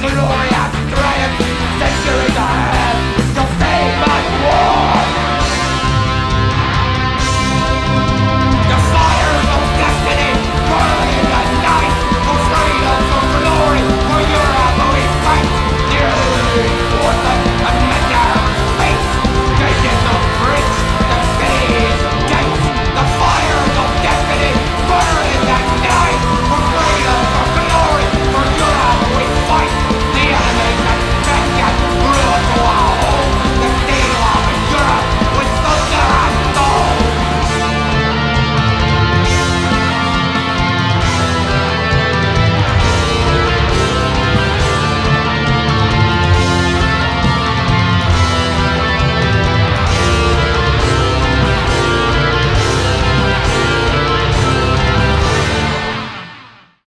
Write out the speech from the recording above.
Gloria!